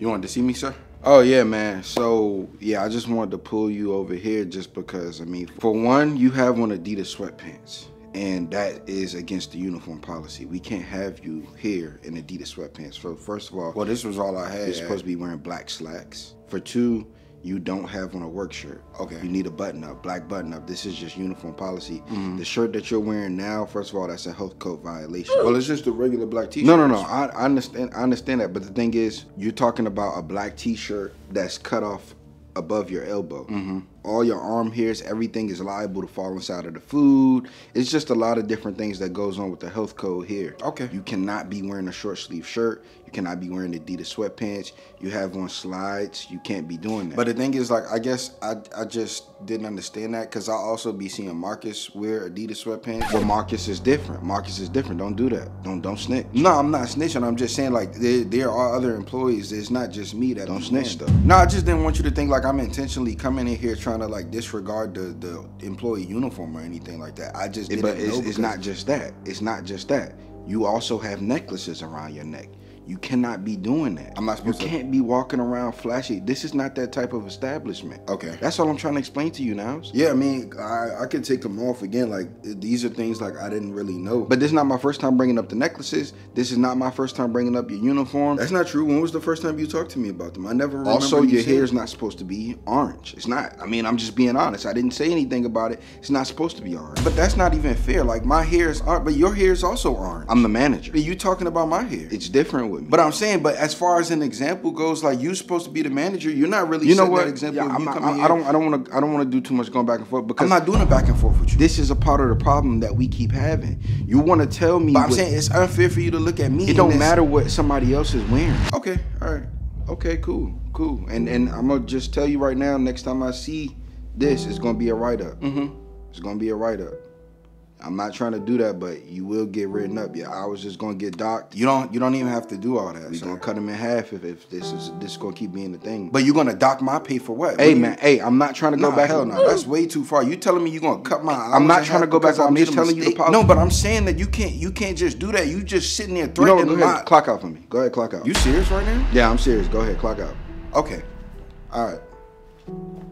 You wanted to see me, sir? Oh, yeah, man. So, yeah, I just wanted to pull you over here just because, I mean, for one, you have on Adidas sweatpants, and that is against the uniform policy. We can't have you here in Adidas sweatpants. So, first of all, well, this was all I had. You're supposed to be wearing black slacks. For two, you don't have on a work shirt. Okay. You need a button-up, black button-up. This is just uniform policy. Mm-hmm. The shirt that you're wearing now, first of all, that's a health code violation. Well, it's just a regular black t-shirt. No. I understand. I understand that. But the thing is, you're talking about a black t-shirt that's cut off above your elbow. Mm-hmm. All your arm hairs, everything is liable to fall inside of the food. It's just a lot of different things that goes on with the health code here. Okay. You cannot be wearing a short sleeve shirt. You cannot be wearing Adidas sweatpants. You have on slides. You can't be doing that. But the thing is, like, I guess I just didn't understand that, because I also be seeing Marcus wear Adidas sweatpants. But Marcus is different. Marcus is different. Don't do that. Don't snitch. No, I'm not snitching. I'm just saying, like, there are other employees. It's not just me that don't snitch stuff. No, I just didn't want you to think like I'm intentionally coming in here trying to like disregard the employee uniform or anything like that. I just didn't know. But it's not just that. It's not just that. You also have necklaces around your neck. You cannot be doing that. I'm not supposed to. You can't be walking around flashy. This is not that type of establishment. Okay. That's all I'm trying to explain to you now. Yeah, I mean, I can take them off again. Like, these are things like I didn't really know. But this is not my first time bringing up the necklaces. This is not my first time bringing up your uniform. That's not true. When was the first time you talked to me about them? I never remember. Also, your hair is not supposed to be orange. It's not. I mean, I'm just being honest. I didn't say anything about it. It's not supposed to be orange. But that's not even fair. Like, my hair is orange, but your hair is also orange. I'm the manager. You talking about my hair. It's different with me. But I'm saying, but as far as an example goes, like, you're supposed to be the manager. You're not really. You know what? That example. Yeah, I don't want to do too much going back and forth, because I'm not doing it back and forth with you. This is a part of the problem that we keep having. You want to tell me, but I'm saying it's unfair for you to look at me. It don't matter what somebody else is wearing. Okay, all right, okay, cool. And I'm gonna just tell you right now. Next time I see this, it's gonna be a write up. Mm-hmm. It's gonna be a write up. I'm not trying to do that, but you will get written up. Yeah, I was just gonna get docked. You don't even have to do all that. We're gonna cut them in half if this is gonna keep being the thing. But you're gonna dock my pay for what? Hey, man. Hey, I'm not trying to go back. Hell no, that's way too far. You telling me you're gonna cut my? I'm not trying to go back. I'm just telling you the policy. No, but I'm saying that you can't just do that. You just sitting there threatening. No, go ahead. Clock out for me. Go ahead, clock out. You serious right now? Yeah, I'm serious. Go ahead, clock out. Okay. All right.